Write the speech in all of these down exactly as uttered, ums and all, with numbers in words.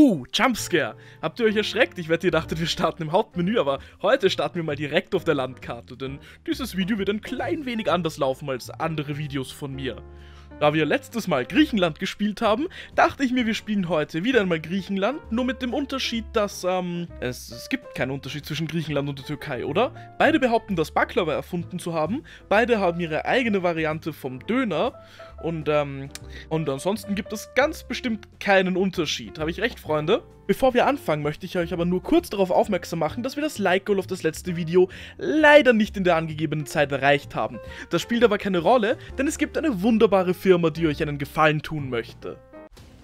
Huh, Jumpscare. Habt ihr euch erschreckt? Ich wette, ihr dachtet, wir starten im Hauptmenü, aber heute starten wir mal direkt auf der Landkarte, denn dieses Video wird ein klein wenig anders laufen als andere Videos von mir. Da wir letztes Mal Griechenland gespielt haben, dachte ich mir, wir spielen heute wieder einmal Griechenland, nur mit dem Unterschied, dass, ähm, es, es gibt keinen Unterschied zwischen Griechenland und der Türkei, oder? Beide behaupten, das Baklava erfunden zu haben, beide haben ihre eigene Variante vom Döner und, ähm, und ansonsten gibt es ganz bestimmt keinen Unterschied. Habe ich recht, Freunde? Bevor wir anfangen, möchte ich euch aber nur kurz darauf aufmerksam machen, dass wir das Like-Goal auf das letzte Video leider nicht in der angegebenen Zeit erreicht haben. Das spielt aber keine Rolle, denn es gibt eine wunderbare Firma, die euch einen Gefallen tun möchte.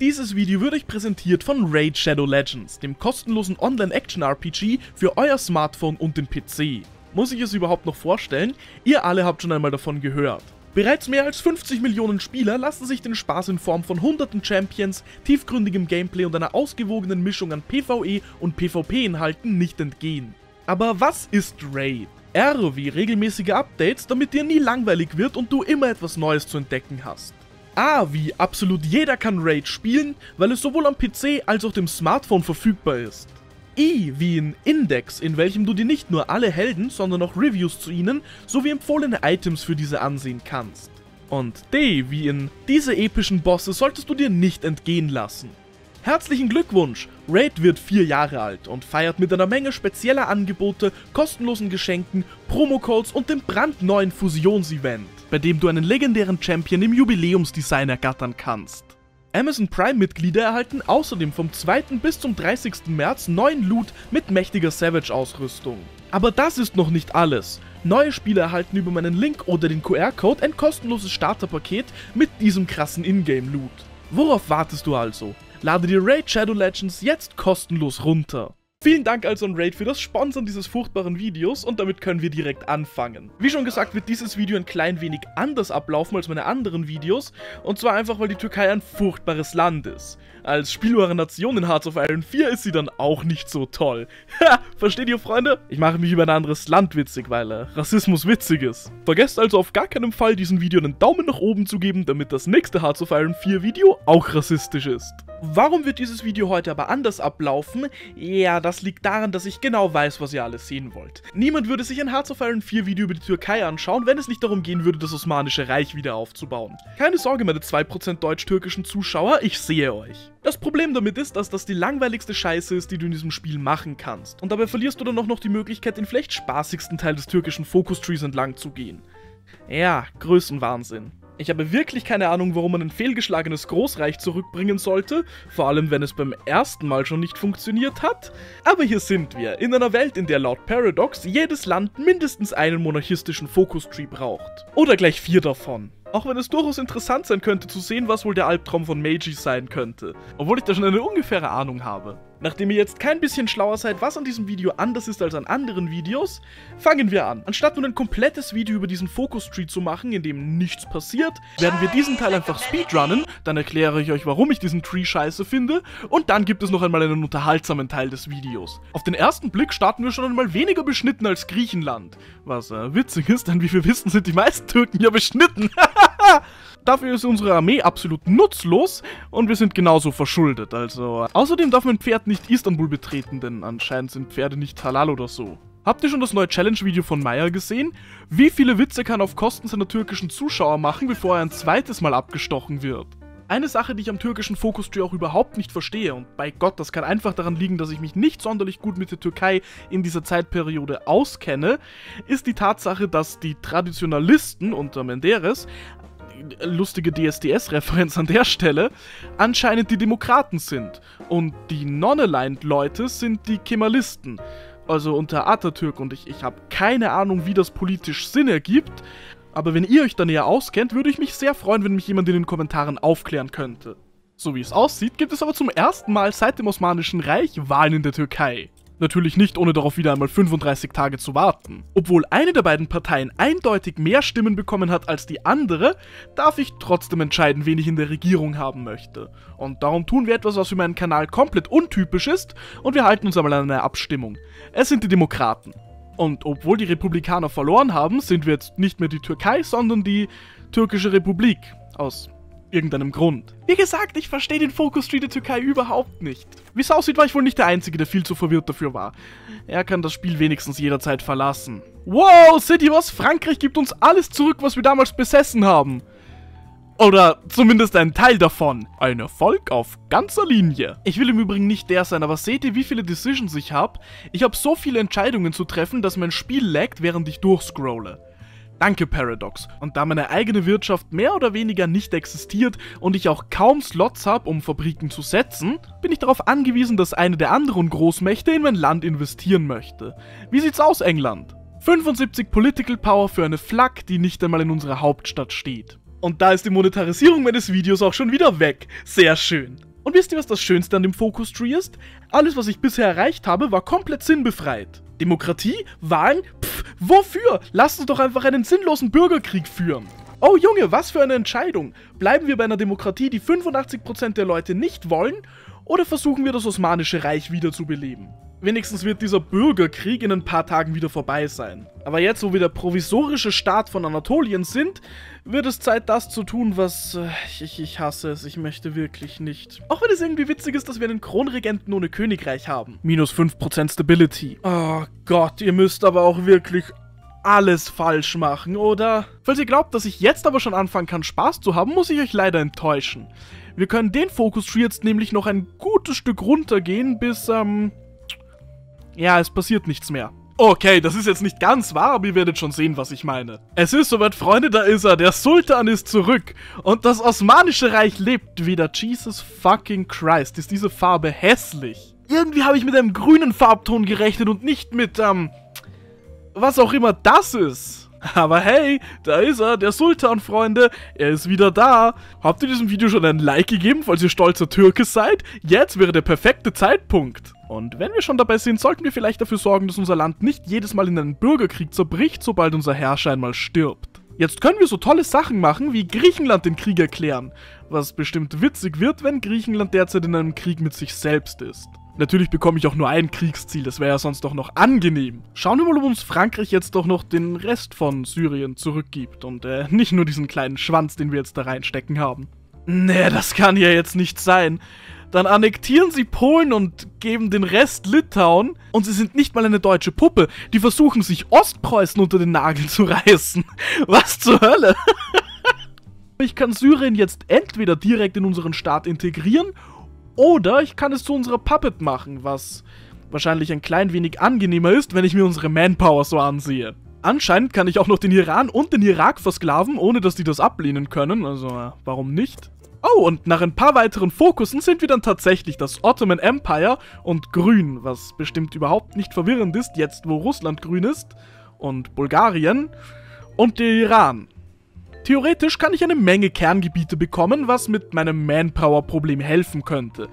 Dieses Video wird euch präsentiert von Raid Shadow Legends, dem kostenlosen Online-Action-R P G für euer Smartphone und den P C. Muss ich es überhaupt noch vorstellen? Ihr alle habt schon einmal davon gehört. Bereits mehr als fünfzig Millionen Spieler lassen sich den Spaß in Form von hunderten Champions, tiefgründigem Gameplay und einer ausgewogenen Mischung an PvE und PvP-Inhalten nicht entgehen. Aber was ist Raid? R wie regelmäßige Updates, damit dir nie langweilig wird und du immer etwas Neues zu entdecken hast. A wie absolut jeder kann Raid spielen, weil es sowohl am P C als auch dem Smartphone verfügbar ist. I wie in Index, in welchem du dir nicht nur alle Helden, sondern auch Reviews zu ihnen, sowie empfohlene Items für diese ansehen kannst. Und D wie in diese epischen Bosse solltest du dir nicht entgehen lassen. Herzlichen Glückwunsch! Raid wird vier Jahre alt und feiert mit einer Menge spezieller Angebote, kostenlosen Geschenken, Promo-Codes und dem brandneuen Fusions-Event, bei dem du einen legendären Champion im Jubiläumsdesign ergattern kannst. Amazon Prime-Mitglieder erhalten außerdem vom zweiten bis zum dreißigsten März neuen Loot mit mächtiger Savage-Ausrüstung. Aber das ist noch nicht alles. Neue Spieler erhalten über meinen Link oder den Q R-Code ein kostenloses Starterpaket mit diesem krassen Ingame-Loot. Worauf wartest du also? Lade dir Raid Shadow Legends jetzt kostenlos runter. Vielen Dank also an Raid für das Sponsoren dieses furchtbaren Videos und damit können wir direkt anfangen. Wie schon gesagt, wird dieses Video ein klein wenig anders ablaufen als meine anderen Videos, und zwar einfach, weil die Türkei ein furchtbares Land ist. Als spielbare Nation in Hearts of Iron vier ist sie dann auch nicht so toll. Ha, versteht ihr, Freunde? Ich mache mich über ein anderes Land witzig, weil äh, Rassismus witzig ist. Vergesst also auf gar keinen Fall, diesem Video einen Daumen nach oben zu geben, damit das nächste Hearts of Iron vier Video auch rassistisch ist. Warum wird dieses Video heute aber anders ablaufen? Ja, das liegt daran, dass ich genau weiß, was ihr alles sehen wollt. Niemand würde sich ein Hearts of Iron vier Video über die Türkei anschauen, wenn es nicht darum gehen würde, das Osmanische Reich wieder aufzubauen. Keine Sorge, meine zwei Prozent deutsch-türkischen Zuschauer, ich sehe euch. Das Problem damit ist, dass das die langweiligste Scheiße ist, die du in diesem Spiel machen kannst. Und dabei verlierst du dann auch noch die Möglichkeit, den vielleicht spaßigsten Teil des türkischen Focus-Trees entlang zu gehen. Ja, Größenwahnsinn. Ich habe wirklich keine Ahnung, warum man ein fehlgeschlagenes Großreich zurückbringen sollte, vor allem wenn es beim ersten Mal schon nicht funktioniert hat. Aber hier sind wir, in einer Welt, in der laut Paradox jedes Land mindestens einen monarchistischen Focus-Tree braucht. Oder gleich vier davon. Auch wenn es durchaus interessant sein könnte zu sehen, was wohl der Albtraum von Meiji sein könnte. Obwohl ich da schon eine ungefähre Ahnung habe. Nachdem ihr jetzt kein bisschen schlauer seid, was an diesem Video anders ist als an anderen Videos, fangen wir an. Anstatt nun ein komplettes Video über diesen Focus-Tree zu machen, in dem nichts passiert, werden wir diesen Teil einfach speedrunnen, dann erkläre ich euch, warum ich diesen Tree scheiße finde, und dann gibt es noch einmal einen unterhaltsamen Teil des Videos. Auf den ersten Blick starten wir schon einmal weniger beschnitten als Griechenland. Was äh, witzig ist, denn wie wir wissen, sind die meisten Türken ja beschnitten. Dafür ist unsere Armee absolut nutzlos und wir sind genauso verschuldet, also... Außerdem darf mein Pferd nicht Istanbul betreten, denn anscheinend sind Pferde nicht halal oder so. Habt ihr schon das neue Challenge-Video von Maier gesehen? Wie viele Witze kann er auf Kosten seiner türkischen Zuschauer machen, bevor er ein zweites Mal abgestochen wird? Eine Sache, die ich am türkischen Focus-Tree auch überhaupt nicht verstehe, und bei Gott, das kann einfach daran liegen, dass ich mich nicht sonderlich gut mit der Türkei in dieser Zeitperiode auskenne, ist die Tatsache, dass die Traditionalisten unter Menderes, lustige D S D S-Referenz an der Stelle, anscheinend die Demokraten sind und die Non-Aligned-Leute sind die Kemalisten, also unter Atatürk, und ich, ich habe keine Ahnung, wie das politisch Sinn ergibt. Aber wenn ihr euch da näher auskennt, würde ich mich sehr freuen, wenn mich jemand in den Kommentaren aufklären könnte. So wie es aussieht, gibt es aber zum ersten Mal seit dem Osmanischen Reich Wahlen in der Türkei. Natürlich nicht, ohne darauf wieder einmal fünfunddreißig Tage zu warten. Obwohl eine der beiden Parteien eindeutig mehr Stimmen bekommen hat als die andere, darf ich trotzdem entscheiden, wen ich in der Regierung haben möchte. Und darum tun wir etwas, was für meinen Kanal komplett untypisch ist, und wir halten uns einmal an eine Abstimmung. Es sind die Demokraten. Und obwohl die Republikaner verloren haben, sind wir jetzt nicht mehr die Türkei, sondern die Türkische Republik. Aus irgendeinem Grund. Wie gesagt, ich verstehe den Focus Tree der Türkei überhaupt nicht. Wie es aussieht, war ich wohl nicht der Einzige, der viel zu verwirrt dafür war. Er kann das Spiel wenigstens jederzeit verlassen. Wow, seht ihr was? Frankreich gibt uns alles zurück, was wir damals besessen haben. Oder zumindest einen Teil davon. Ein Erfolg auf ganzer Linie. Ich will im Übrigen nicht der sein, aber seht ihr, wie viele Decisions ich habe? Ich habe so viele Entscheidungen zu treffen, dass mein Spiel laggt, während ich durchscrolle. Danke, Paradox. Und da meine eigene Wirtschaft mehr oder weniger nicht existiert und ich auch kaum Slots habe, um Fabriken zu setzen, bin ich darauf angewiesen, dass eine der anderen Großmächte in mein Land investieren möchte. Wie sieht's aus, England? fünfundsiebzig Political Power für eine Flak, die nicht einmal in unserer Hauptstadt steht. Und da ist die Monetarisierung meines Videos auch schon wieder weg. Sehr schön. Und wisst ihr, was das Schönste an dem Focus Tree ist? Alles, was ich bisher erreicht habe, war komplett sinnbefreit. Demokratie? Wahlen? Pff, wofür? Lasst uns doch einfach einen sinnlosen Bürgerkrieg führen. Oh Junge, was für eine Entscheidung. Bleiben wir bei einer Demokratie, die fünfundachtzig Prozent der Leute nicht wollen, oder versuchen wir, das Osmanische Reich wiederzubeleben? Wenigstens wird dieser Bürgerkrieg in ein paar Tagen wieder vorbei sein. Aber jetzt, wo wir der provisorische Staat von Anatolien sind, wird es Zeit, das zu tun, was... Äh, ich, ich hasse es, ich möchte wirklich nicht. Auch wenn es irgendwie witzig ist, dass wir einen Kronregenten ohne Königreich haben. Minus fünf Prozent Stability. Oh Gott, ihr müsst aber auch wirklich alles falsch machen, oder? Falls ihr glaubt, dass ich jetzt aber schon anfangen kann, Spaß zu haben, muss ich euch leider enttäuschen. Wir können den Focus Tree jetzt nämlich noch ein gutes Stück runtergehen, bis, ähm... ja, es passiert nichts mehr. Okay, das ist jetzt nicht ganz wahr, aber ihr werdet schon sehen, was ich meine. Es ist soweit, Freunde, da ist er. Der Sultan ist zurück. Und das Osmanische Reich lebt wieder. Jesus fucking Christ, ist diese Farbe hässlich. Irgendwie habe ich mit einem grünen Farbton gerechnet und nicht mit, ähm... was auch immer das ist. Aber hey, da ist er, der Sultan, Freunde. Er ist wieder da. Habt ihr diesem Video schon ein Like gegeben, falls ihr stolzer Türke seid? Jetzt wäre der perfekte Zeitpunkt. Und wenn wir schon dabei sind, sollten wir vielleicht dafür sorgen, dass unser Land nicht jedes Mal in einen Bürgerkrieg zerbricht, sobald unser Herrscher einmal stirbt. Jetzt können wir so tolle Sachen machen, wie Griechenland den Krieg erklären. Was bestimmt witzig wird, wenn Griechenland derzeit in einem Krieg mit sich selbst ist. Natürlich bekomme ich auch nur ein Kriegsziel, das wäre ja sonst doch noch angenehm. Schauen wir mal, ob uns Frankreich jetzt doch noch den Rest von Syrien zurückgibt und äh, nicht nur diesen kleinen Schwanz, den wir jetzt da reinstecken haben. Nee, das kann ja jetzt nicht sein. Dann annektieren sie Polen und geben den Rest Litauen und sie sind nicht mal eine deutsche Puppe. Die versuchen sich Ostpreußen unter den Nagel zu reißen. Was zur Hölle? Ich kann Syrien jetzt entweder direkt in unseren Staat integrieren oder ich kann es zu unserer Puppet machen, was wahrscheinlich ein klein wenig angenehmer ist, wenn ich mir unsere Manpower so ansehe. Anscheinend kann ich auch noch den Iran und den Irak versklaven, ohne dass die das ablehnen können, also äh, warum nicht? Oh, und nach ein paar weiteren Fokussen sind wir dann tatsächlich das Ottoman Empire und grün, was bestimmt überhaupt nicht verwirrend ist, jetzt wo Russland grün ist und Bulgarien und der Iran. Theoretisch kann ich eine Menge Kerngebiete bekommen, was mit meinem Manpower-Problem helfen könnte.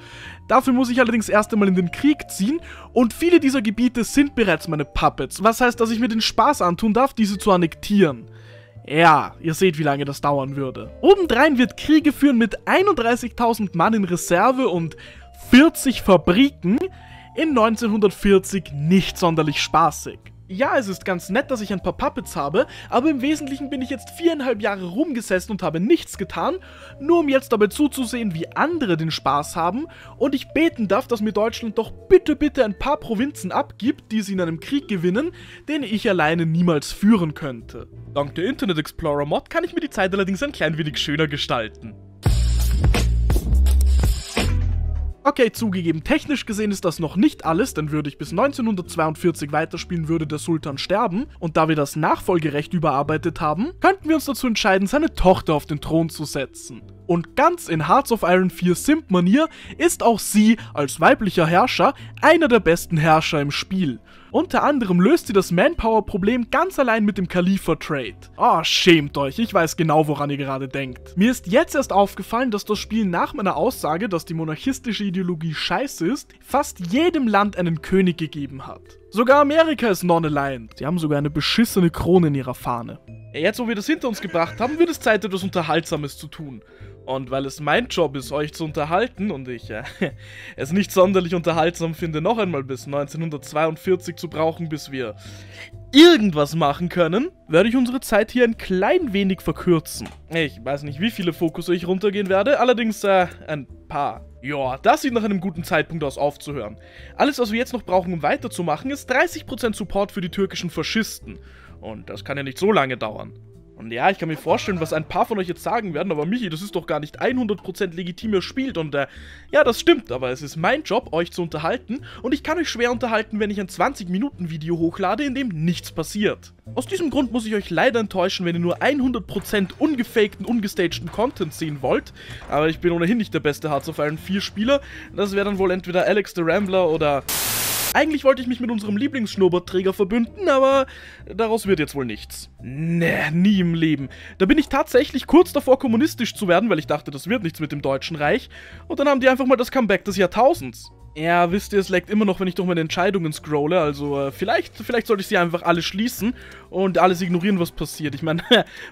Dafür muss ich allerdings erst einmal in den Krieg ziehen und viele dieser Gebiete sind bereits meine Puppets, was heißt, dass ich mir den Spaß antun darf, diese zu annektieren. Ja, ihr seht, wie lange das dauern würde. Obendrein wird Kriege führen mit einunddreißigtausend Mann in Reserve und vierzig Fabriken in neunzehnhundertvierzig nicht sonderlich spaßig. Ja, es ist ganz nett, dass ich ein paar Puppets habe, aber im Wesentlichen bin ich jetzt viereinhalb Jahre rumgesessen und habe nichts getan, nur um jetzt dabei zuzusehen, wie andere den Spaß haben und ich beten darf, dass mir Deutschland doch bitte, bitte ein paar Provinzen abgibt, die sie in einem Krieg gewinnen, den ich alleine niemals führen könnte. Dank der Internet Explorer Mod kann ich mir die Zeit allerdings ein klein wenig schöner gestalten. Okay, zugegeben, technisch gesehen ist das noch nicht alles, denn würde ich bis neunzehnhundertzweiundvierzig weiterspielen, würde der Sultan sterben. Und da wir das Nachfolgerecht überarbeitet haben, könnten wir uns dazu entscheiden, seine Tochter auf den Thron zu setzen. Und ganz in Hearts of Iron vier Simp-Manier ist auch sie, als weiblicher Herrscher, einer der besten Herrscher im Spiel. Unter anderem löst sie das Manpower-Problem ganz allein mit dem Khalifa-Trade. Oh, schämt euch, ich weiß genau, woran ihr gerade denkt. Mir ist jetzt erst aufgefallen, dass das Spiel nach meiner Aussage, dass die monarchistische Ideologie scheiße ist, fast jedem Land einen König gegeben hat. Sogar Amerika ist non-aligned. Sie haben sogar eine beschissene Krone in ihrer Fahne. Jetzt, wo wir das hinter uns gebracht haben, wird es Zeit, etwas Unterhaltsames zu tun. Und weil es mein Job ist, euch zu unterhalten und ich äh, es nicht sonderlich unterhaltsam finde, noch einmal bis neunzehnhundertzweiundvierzig zu brauchen, bis wir irgendwas machen können, werde ich unsere Zeit hier ein klein wenig verkürzen. Ich weiß nicht, wie viele Fokusse ich runtergehen werde, allerdings äh, ein paar. Ja, das sieht nach einem guten Zeitpunkt aus, aufzuhören. Alles, was wir jetzt noch brauchen, um weiterzumachen, ist dreißig Prozent Support für die türkischen Faschisten. Und das kann ja nicht so lange dauern. Und ja, ich kann mir vorstellen, was ein paar von euch jetzt sagen werden, aber Michi, das ist doch gar nicht hundert Prozent legitim, ihr spielt und äh, ja, das stimmt, aber es ist mein Job, euch zu unterhalten und ich kann euch schwer unterhalten, wenn ich ein zwanzig Minuten Video hochlade, in dem nichts passiert. Aus diesem Grund muss ich euch leider enttäuschen, wenn ihr nur hundert Prozent ungefakten, ungestagten Content sehen wollt, aber ich bin ohnehin nicht der beste Hearts of Iron vier Spieler, das wäre dann wohl entweder Alex the Rambler oder... Eigentlich wollte ich mich mit unserem Lieblingsschnurrbartträger verbünden, aber daraus wird jetzt wohl nichts. Nee, nie im Leben. Da bin ich tatsächlich kurz davor, kommunistisch zu werden, weil ich dachte, das wird nichts mit dem Deutschen Reich. Und dann haben die einfach mal das Comeback des Jahrtausends. Ja, wisst ihr, es laggt immer noch, wenn ich durch meine Entscheidungen scrolle, also äh, vielleicht, vielleicht sollte ich sie einfach alle schließen und alles ignorieren, was passiert. Ich meine,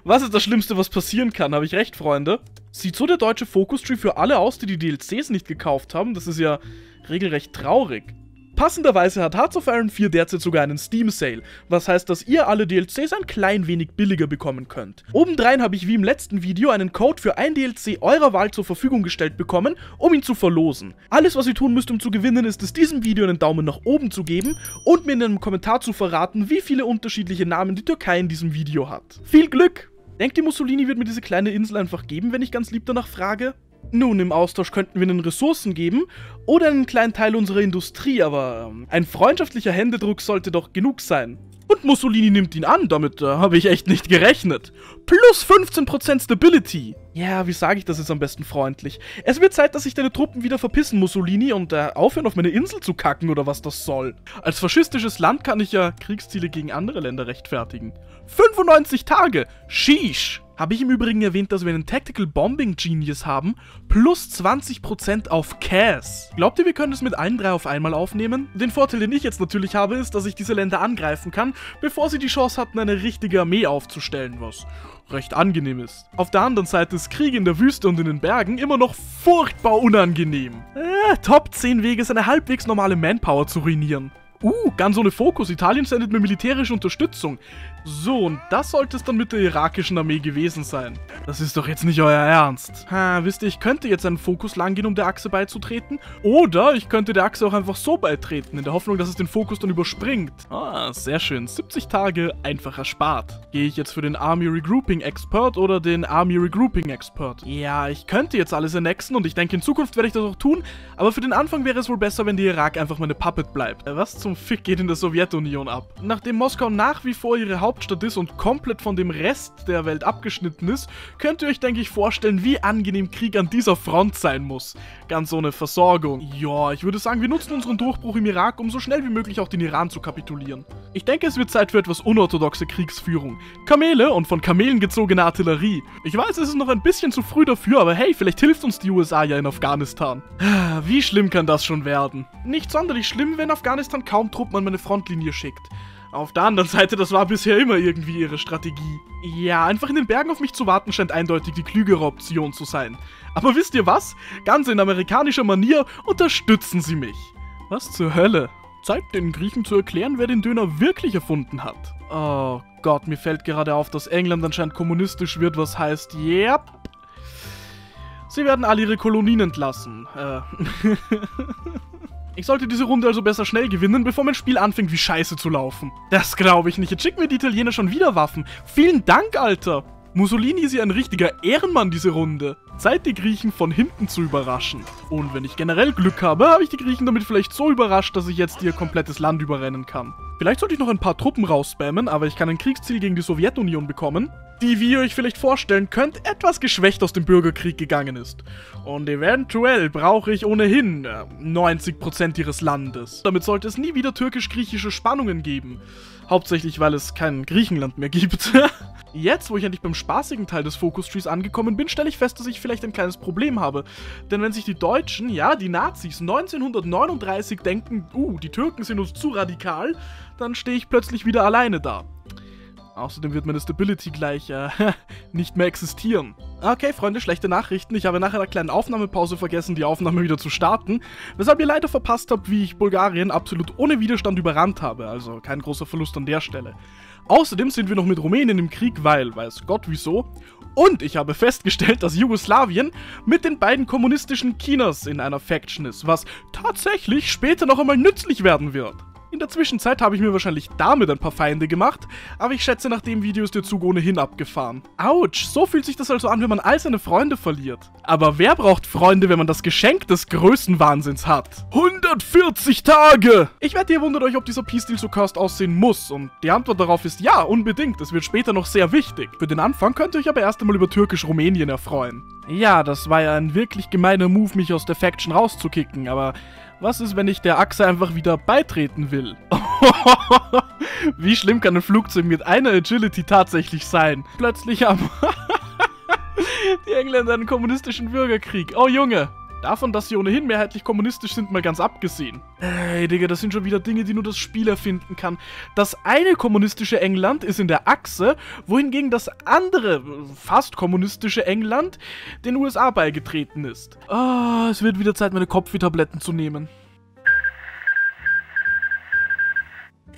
was ist das Schlimmste, was passieren kann? Habe ich recht, Freunde? Sieht so der deutsche Focus-Tree für alle aus, die die D L Cs nicht gekauft haben? Das ist ja regelrecht traurig. Passenderweise hat Hearts of Iron vier derzeit sogar einen Steam-Sale, was heißt, dass ihr alle D L Cs ein klein wenig billiger bekommen könnt. Obendrein habe ich wie im letzten Video einen Code für ein D L C eurer Wahl zur Verfügung gestellt bekommen, um ihn zu verlosen. Alles, was ihr tun müsst, um zu gewinnen, ist es, diesem Video einen Daumen nach oben zu geben und mir in einem Kommentar zu verraten, wie viele unterschiedliche Namen die Türkei in diesem Video hat. Viel Glück! Denkt ihr, Mussolini wird mir diese kleine Insel einfach geben, wenn ich ganz lieb danach frage? Nun, im Austausch könnten wir ihnen Ressourcen geben oder einen kleinen Teil unserer Industrie, aber ein freundschaftlicher Händedruck sollte doch genug sein. Und Mussolini nimmt ihn an, damit äh, habe ich echt nicht gerechnet. Plus fünfzehn Prozent Stability. Ja, wie sage ich das jetzt am besten freundlich? Es wird Zeit, dass sich deine Truppen wieder verpissen, Mussolini, und äh, aufhören, auf meine Insel zu kacken oder was das soll. Als faschistisches Land kann ich ja Kriegsziele gegen andere Länder rechtfertigen. fünfundneunzig Tage! Sheesh! Habe ich im Übrigen erwähnt, dass wir einen Tactical Bombing Genius haben, plus zwanzig Prozent auf Cass. Glaubt ihr, wir können das mit allen drei auf einmal aufnehmen? Den Vorteil, den ich jetzt natürlich habe, ist, dass ich diese Länder angreifen kann, bevor sie die Chance hatten, eine richtige Armee aufzustellen, was recht angenehm ist. Auf der anderen Seite ist Krieg in der Wüste und in den Bergen immer noch furchtbar unangenehm. Äh, Top zehn Wege ist eine halbwegs normale Manpower zu ruinieren. Uh, ganz ohne Fokus. Italien sendet mir militärische Unterstützung. So, und das sollte es dann mit der irakischen Armee gewesen sein. Das ist doch jetzt nicht euer Ernst. Ha, wisst ihr, ich könnte jetzt einen Fokus langgehen, um der Achse beizutreten. Oder ich könnte der Achse auch einfach so beitreten, in der Hoffnung, dass es den Fokus dann überspringt. Ah, sehr schön. siebzig Tage einfach erspart. Gehe ich jetzt für den Army Regrouping Expert oder den Army Regrouping Expert? Ja, ich könnte jetzt alles annexen und ich denke, in Zukunft werde ich das auch tun. Aber für den Anfang wäre es wohl besser, wenn der Irak einfach meine Puppet bleibt. Was zum Fick geht in der Sowjetunion ab? Nachdem Moskau nach wie vor ihre Hauptstadt ist und komplett von dem Rest der Welt abgeschnitten ist, könnt ihr euch, denke ich, vorstellen, wie angenehm Krieg an dieser Front sein muss. Ganz ohne Versorgung. Ja, ich würde sagen, wir nutzen unseren Durchbruch im Irak, um so schnell wie möglich auch den Iran zu kapitulieren. Ich denke, es wird Zeit für etwas unorthodoxe Kriegsführung. Kamele und von Kamelen gezogene Artillerie. Ich weiß, es ist noch ein bisschen zu früh dafür, aber hey, vielleicht hilft uns die U S A ja in Afghanistan. Wie schlimm kann das schon werden? Nicht sonderlich schlimm, wenn Afghanistan kaum Truppen an meine Frontlinie schickt. Auf der anderen Seite, das war bisher immer irgendwie ihre Strategie. Ja, einfach in den Bergen auf mich zu warten, scheint eindeutig die klügere Option zu sein. Aber wisst ihr was? Ganz in amerikanischer Manier unterstützen sie mich. Was zur Hölle? Zeit, den Griechen zu erklären, wer den Döner wirklich erfunden hat. Oh Gott, mir fällt gerade auf, dass England anscheinend kommunistisch wird, was heißt, yep. Sie werden alle ihre Kolonien entlassen. Äh... Ich sollte diese Runde also besser schnell gewinnen, bevor mein Spiel anfängt, wie scheiße zu laufen. Das glaube ich nicht. Jetzt schicken mir die Italiener schon wieder Waffen. Vielen Dank, Alter. Mussolini ist ja ein richtiger Ehrenmann, diese Runde. Zeit, die Griechen von hinten zu überraschen. Und wenn ich generell Glück habe, habe ich die Griechen damit vielleicht so überrascht, dass ich jetzt ihr komplettes Land überrennen kann. Vielleicht sollte ich noch ein paar Truppen rausspammen, aber ich kann ein Kriegsziel gegen die Sowjetunion bekommen, die, wie ihr euch vielleicht vorstellen könnt, etwas geschwächt aus dem Bürgerkrieg gegangen ist. Und eventuell brauche ich ohnehin äh, neunzig Prozent ihres Landes. Damit sollte es nie wieder türkisch-griechische Spannungen geben. Hauptsächlich, weil es kein Griechenland mehr gibt. Jetzt, wo ich endlich beim spaßigen Teil des Focus-Trees angekommen bin, stelle ich fest, dass ich vielleicht ein kleines Problem habe. Denn wenn sich die Deutschen, ja, die Nazis, neunzehnhundertneununddreißig denken, uh, die Türken sind uns zu radikal, dann stehe ich plötzlich wieder alleine da. Außerdem wird meine Stability gleich äh, nicht mehr existieren. Okay, Freunde, schlechte Nachrichten. Ich habe nach einer kleinen Aufnahmepause vergessen, die Aufnahme wieder zu starten, weshalb ihr leider verpasst habt, wie ich Bulgarien absolut ohne Widerstand überrannt habe. Also kein großer Verlust an der Stelle. Außerdem sind wir noch mit Rumänien im Krieg, weil, weiß Gott wieso. Und ich habe festgestellt, dass Jugoslawien mit den beiden kommunistischen Chinas in einer Faction ist, was tatsächlich später noch einmal nützlich werden wird. In der Zwischenzeit habe ich mir wahrscheinlich damit ein paar Feinde gemacht, aber ich schätze, nach dem Video ist der Zug ohnehin abgefahren. Autsch, so fühlt sich das also an, wenn man all seine Freunde verliert. Aber wer braucht Freunde, wenn man das Geschenk des Größenwahnsinns hat? hundertvierzig Tage! Ich wette, ihr wundert euch, ob dieser Peace Deal so cursed aussehen muss, und die Antwort darauf ist ja, unbedingt, es wird später noch sehr wichtig. Für den Anfang könnt ihr euch aber erst einmal über türkisch-Rumänien erfreuen. Ja, das war ja ein wirklich gemeiner Move, mich aus der Faction rauszukicken, aber... was ist, wenn ich der Achse einfach wieder beitreten will? Wie schlimm kann ein Flugzeug mit einer Agility tatsächlich sein? Plötzlich haben die Engländer einen kommunistischen Bürgerkrieg. Oh Junge, davon, dass sie ohnehin mehrheitlich kommunistisch sind, mal ganz abgesehen. Ey, Digga, das sind schon wieder Dinge, die nur das Spiel erfinden kann. Das eine kommunistische England ist in der Achse, wohingegen das andere fast kommunistische England den U S A beigetreten ist. Oh, es wird wieder Zeit, meine Kopfwehtabletten zu nehmen.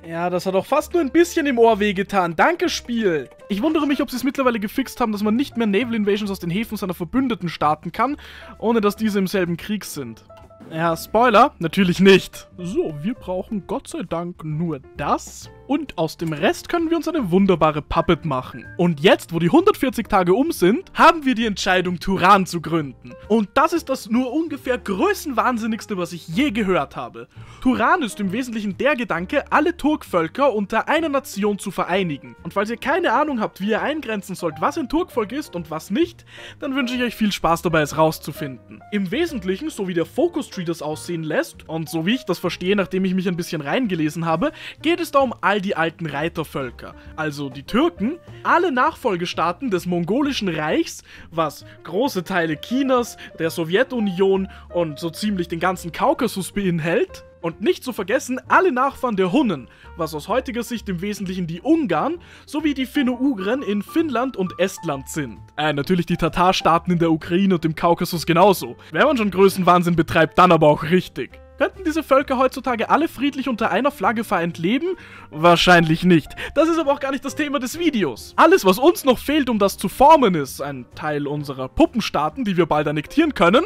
Ja, das hat auch fast nur ein bisschen im Ohr wehgetan. Danke, Spiel! Ich wundere mich, ob sie es mittlerweile gefixt haben, dass man nicht mehr Naval Invasions aus den Häfen seiner Verbündeten starten kann, ohne dass diese im selben Krieg sind. Ja, Spoiler, natürlich nicht. So, wir brauchen Gott sei Dank nur das. Und aus dem Rest können wir uns eine wunderbare Puppet machen. Und jetzt, wo die hundertvierzig Tage um sind, haben wir die Entscheidung, TURAN zu gründen. Und das ist das nur ungefähr größenwahnsinnigste, was ich je gehört habe. TURAN ist im Wesentlichen der Gedanke, alle Turkvölker unter einer Nation zu vereinigen. Und falls ihr keine Ahnung habt, wie ihr eingrenzen sollt, was ein Turkvolk ist und was nicht, dann wünsche ich euch viel Spaß dabei, es rauszufinden. Im Wesentlichen, so wie der Focus Tree das aussehen lässt, und so wie ich das verstehe, nachdem ich mich ein bisschen reingelesen habe, geht es da um all die alten Reitervölker, also die Türken, alle Nachfolgestaaten des Mongolischen Reichs, was große Teile Chinas, der Sowjetunion und so ziemlich den ganzen Kaukasus beinhaltet. Und nicht zu vergessen, alle Nachfahren der Hunnen, was aus heutiger Sicht im Wesentlichen die Ungarn sowie die Finno-Ugren in Finnland und Estland sind. Äh, natürlich die Tatarstaaten in der Ukraine und im Kaukasus genauso. Wenn man schon Größenwahnsinn betreibt, dann aber auch richtig. Könnten diese Völker heutzutage alle friedlich unter einer Flagge vereint leben? Wahrscheinlich nicht. Das ist aber auch gar nicht das Thema des Videos. Alles, was uns noch fehlt, um das zu formen, ist ein Teil unserer Puppenstaaten, die wir bald annektieren können,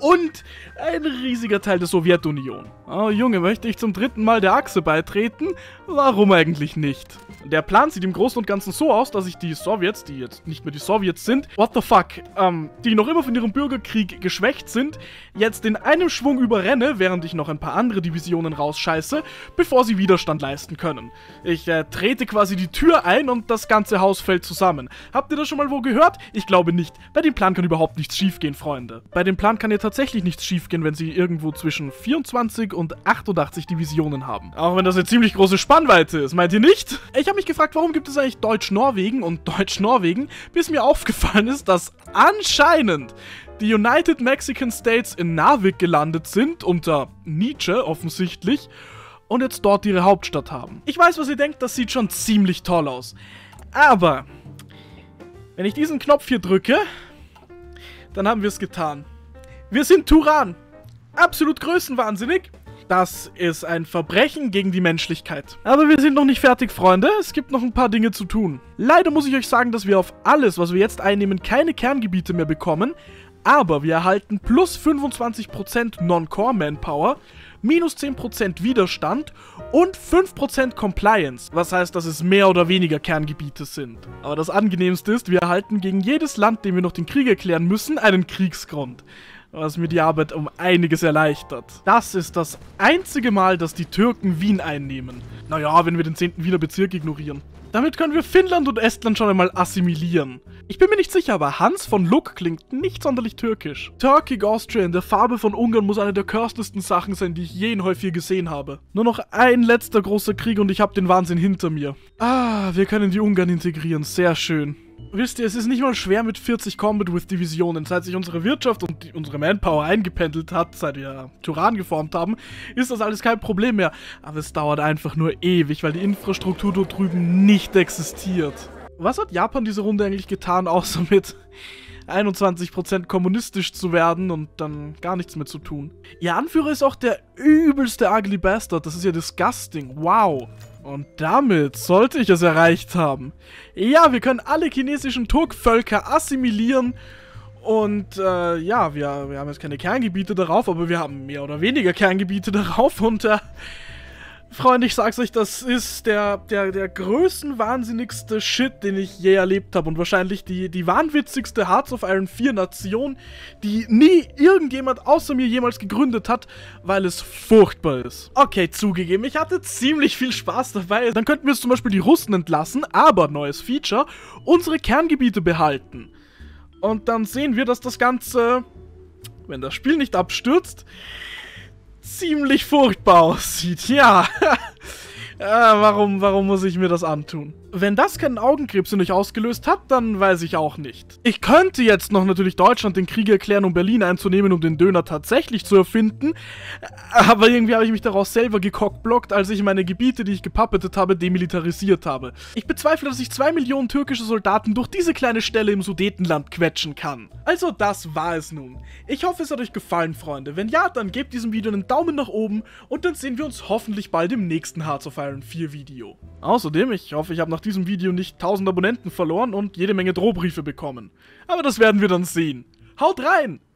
und ein riesiger Teil der Sowjetunion. Oh Junge, möchte ich zum dritten Mal der Achse beitreten? Warum eigentlich nicht? Der Plan sieht im Großen und Ganzen so aus, dass ich die Sowjets, die jetzt nicht mehr die Sowjets sind, what the fuck, ähm, die noch immer von ihrem Bürgerkrieg geschwächt sind, jetzt in einem Schwung überrenne, während ich noch ein paar andere Divisionen rausscheiße, bevor sie Widerstand leisten können. Ich äh, trete quasi die Tür ein und das ganze Haus fällt zusammen. Habt ihr das schon mal wo gehört? Ich glaube nicht. Bei dem Plan kann überhaupt nichts schiefgehen, Freunde. Bei dem Plan kann ja tatsächlich nichts schiefgehen, wenn sie irgendwo zwischen vierundzwanzig und achtundachtzig Divisionen haben. Auch wenn das eine ziemlich große Spannweite ist, meint ihr nicht? Ich habe mich gefragt, warum gibt es eigentlich Deutsch-Norwegen und Deutsch-Norwegen, bis mir aufgefallen ist, dass anscheinend die United Mexican States in Narvik gelandet sind, unter Nietzsche offensichtlich, und jetzt dort ihre Hauptstadt haben. Ich weiß, was ihr denkt, das sieht schon ziemlich toll aus. Aber, wenn ich diesen Knopf hier drücke, dann haben wir es getan. Wir sind Turan. Absolut größenwahnsinnig. Das ist ein Verbrechen gegen die Menschlichkeit. Aber wir sind noch nicht fertig, Freunde. Es gibt noch ein paar Dinge zu tun. Leider muss ich euch sagen, dass wir auf alles, was wir jetzt einnehmen, keine Kerngebiete mehr bekommen. Aber wir erhalten plus fünfundzwanzig Prozent Non-Core-Manpower, minus zehn Prozent Widerstand und fünf Prozent Compliance, was heißt, dass es mehr oder weniger Kerngebiete sind. Aber das Angenehmste ist, wir erhalten gegen jedes Land, dem wir noch den Krieg erklären müssen, einen Kriegsgrund, was mir die Arbeit um einiges erleichtert. Das ist das einzige Mal, dass die Türken Wien einnehmen. Naja, wenn wir den zehnten Wiener Bezirk ignorieren. Damit können wir Finnland und Estland schon einmal assimilieren. Ich bin mir nicht sicher, aber Hans von Luck klingt nicht sonderlich türkisch. Turkic Austria in der Farbe von Ungarn muss eine der cursedesten Sachen sein, die ich je in Häufig gesehen habe. Nur noch ein letzter großer Krieg und ich habe den Wahnsinn hinter mir. Ah, wir können die Ungarn integrieren, sehr schön. wisst ihr, es ist nicht mal schwer mit vierzig Combat-With-Divisionen. Seit sich unsere Wirtschaft und die, unsere Manpower eingependelt hat, seit wir TURAN geformt haben, ist das alles kein Problem mehr. Aber es dauert einfach nur ewig, weil die Infrastruktur dort drüben nicht existiert. Was hat Japan diese Runde eigentlich getan, außer mit einundzwanzig Prozent kommunistisch zu werden und dann gar nichts mehr zu tun? Ihr Anführer ist auch der übelste Ugly Bastard. Das ist ja disgusting. Wow. Und damit sollte ich es erreicht haben. Ja, wir können alle chinesischen Turkvölker assimilieren. Und äh, ja, wir, wir haben jetzt keine Kerngebiete darauf, aber wir haben mehr oder weniger Kerngebiete darauf. Und äh, Freunde, ich sag's euch, das ist der, der, der größenwahnsinnigste Shit, den ich je erlebt habe. Und wahrscheinlich die, die wahnwitzigste Hearts of Iron vier Nation, die nie irgendjemand außer mir jemals gegründet hat, weil es furchtbar ist. Okay, zugegeben, ich hatte ziemlich viel Spaß dabei. Dann könnten wir jetzt zum Beispiel die Russen entlassen, aber, neues Feature, unsere Kerngebiete behalten. Und dann sehen wir, dass das Ganze, wenn das Spiel nicht abstürzt, ziemlich furchtbar aussieht, ja. äh, warum, warum muss ich mir das antun? Wenn das keinen Augenkrebs in euch ausgelöst hat, dann weiß ich auch nicht. Ich könnte jetzt noch natürlich Deutschland den Krieg erklären, um Berlin einzunehmen, um den Döner tatsächlich zu erfinden, aber irgendwie habe ich mich daraus selber gecockblockt, als ich meine Gebiete, die ich gepappetet habe, demilitarisiert habe. Ich bezweifle, dass ich zwei Millionen türkische Soldaten durch diese kleine Stelle im Sudetenland quetschen kann. Also das war es nun. Ich hoffe, es hat euch gefallen, Freunde. Wenn ja, dann gebt diesem Video einen Daumen nach oben und dann sehen wir uns hoffentlich bald im nächsten Hearts of Iron vier Video. Außerdem, ich hoffe, ich habe noch diesem Video nicht tausend Abonnenten verloren und jede Menge Drohbriefe bekommen. Aber das werden wir dann sehen. Haut rein!